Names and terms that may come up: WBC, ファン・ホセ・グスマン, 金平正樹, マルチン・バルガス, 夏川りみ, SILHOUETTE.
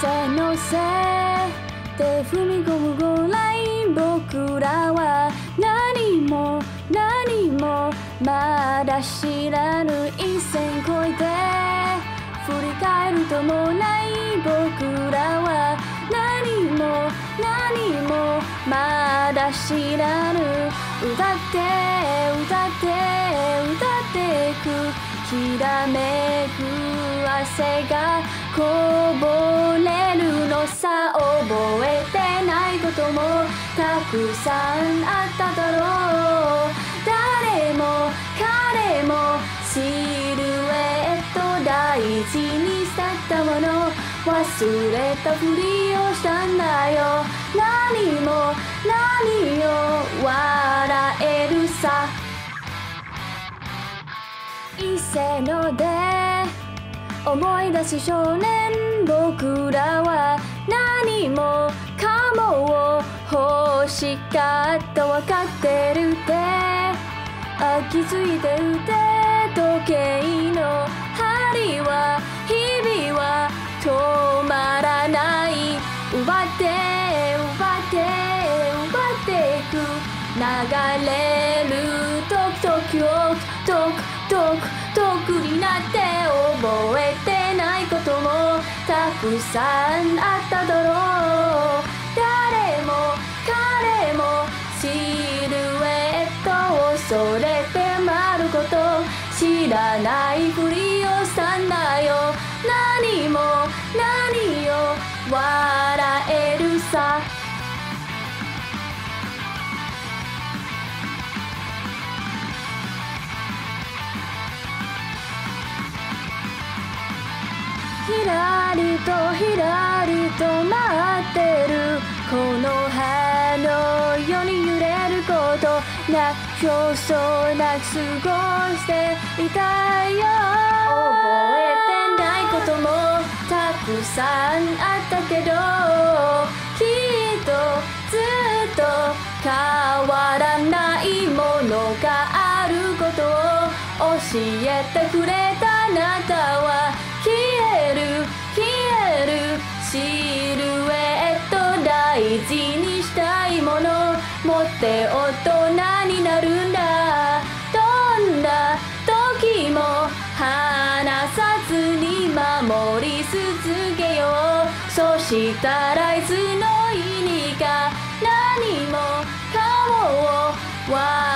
さのせて踏み込むゴーライン、僕らは何も何もまだ知らぬ一線越えて振り返るともない僕らは何も何もまだ知らぬ、歌って歌って歌っていく、きらめく汗がこぼれるのさ、覚えてないこともたくさんあっただろう、誰も彼もシルエット大事にしたったもの忘れたふりをしたんだよ、何も何を笑えるさ、伊勢ので思い出す少年、僕らは何もかもを欲しかった分かってるって、気づいてるって、時計の針は日々は止まらない、奪って奪って奪っていく、流れる時々遠くになって覚えてないこともたくさんあっただろう、誰も彼もシルエットを恐れて回ること、知らないふりをしたんだよ、何も何を笑えるさ、ひらりとひらりと舞ってるこの葉のように揺れることなく、表層なく過ごしていたよ、覚えてないこともたくさんあったけど、きっとずっと変わらないものがあることを教えてくれた、あなたは消えるシルエット大事にしたいもの持って大人になるんだ、どんな時も離さずに守り続けよう、そしたらいつの日にか何もかもを